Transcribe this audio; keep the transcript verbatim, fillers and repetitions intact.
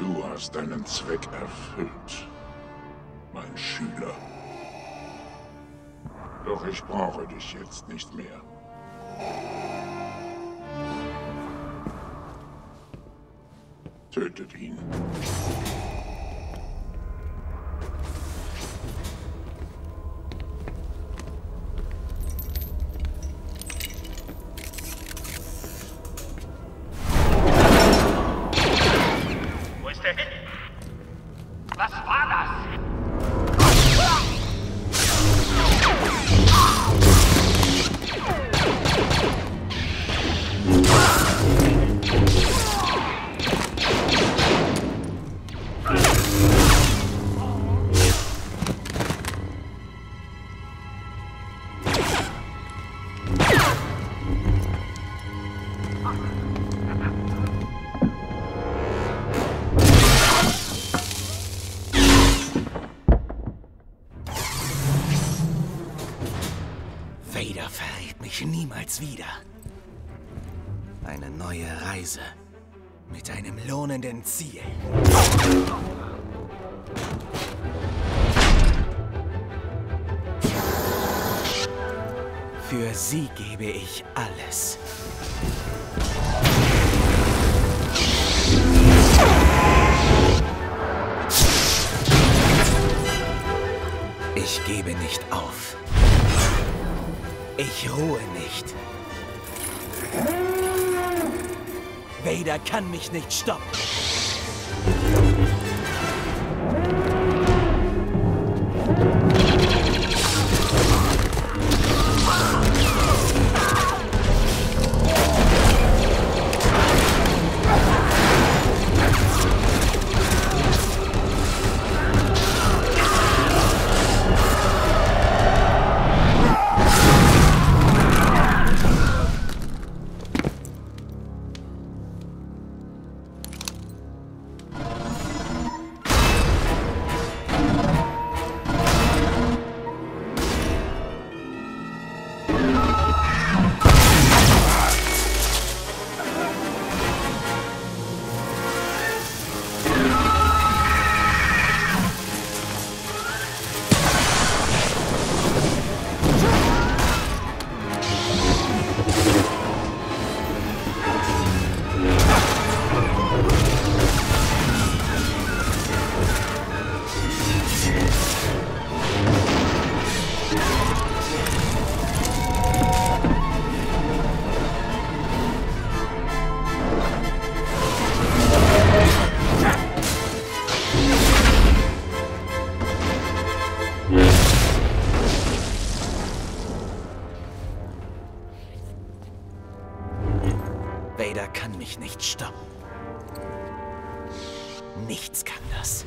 Du hast deinen Zweck erfüllt, mein Schüler. Doch ich brauche dich jetzt nicht mehr. Tötet ihn. Vader verrät mich niemals wieder. Eine neue Reise mit einem lohnenden Ziel. Für sie gebe ich alles. Ich gebe nicht auf. Ich ruhe nicht. Vader kann mich nicht stoppen. Vader kann mich nicht stoppen. Nichts kann das.